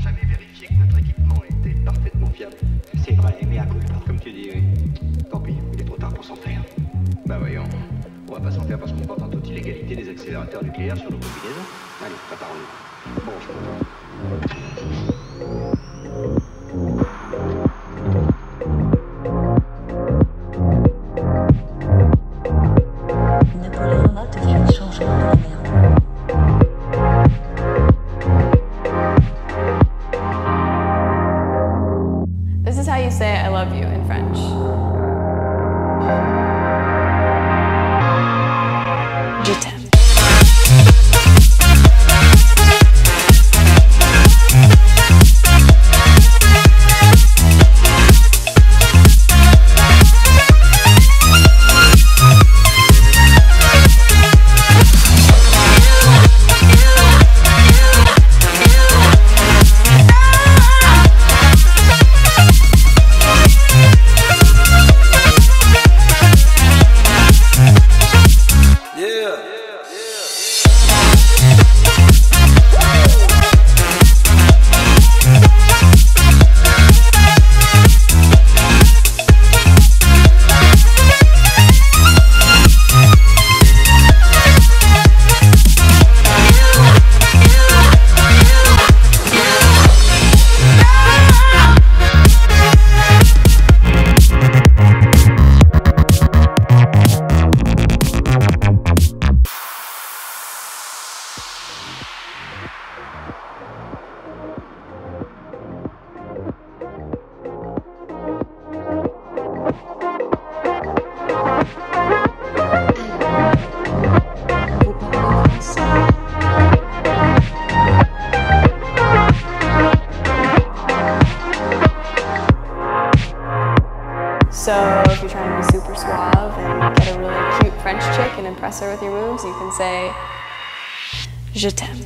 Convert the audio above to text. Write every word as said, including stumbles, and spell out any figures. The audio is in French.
n'a jamais vérifié que notre équipement était parfaitement fiable. C'est vrai, mais à coup de part. Comme tu dis, oui. Tant pis, il est trop tard pour s'en faire. Bah voyons, on va pas s'en faire parce qu'on porte en toute illégalité des accélérateurs nucléaires sur nos combinaisons. Allez, préparons-nous. Bon, je comprends. This is how you say I love you in French. Je t'aime. So if you're trying to be super suave and get a really cute French chick and impress her with your moves, you can say, Je t'aime.